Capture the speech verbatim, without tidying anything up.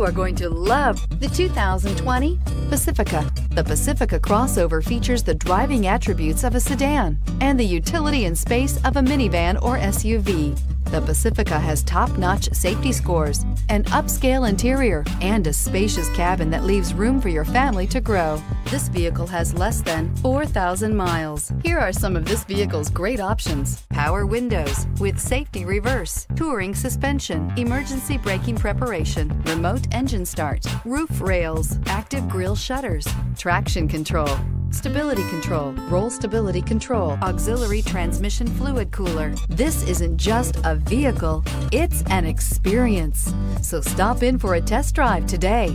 You are going to love the two thousand twenty Pacifica. The Pacifica crossover features the driving attributes of a sedan and the utility and space of a minivan or S U V. The Pacifica has top-notch safety scores, an upscale interior, and a spacious cabin that leaves room for your family to grow. This vehicle has less than four thousand miles. Here are some of this vehicle's great options: power windows with safety reverse, touring suspension, emergency braking preparation, remote engine start, roof rails, active grille shutters, traction control, stability control, roll stability control, auxiliary transmission fluid cooler. This isn't just a vehicle, it's an experience. So stop in for a test drive today.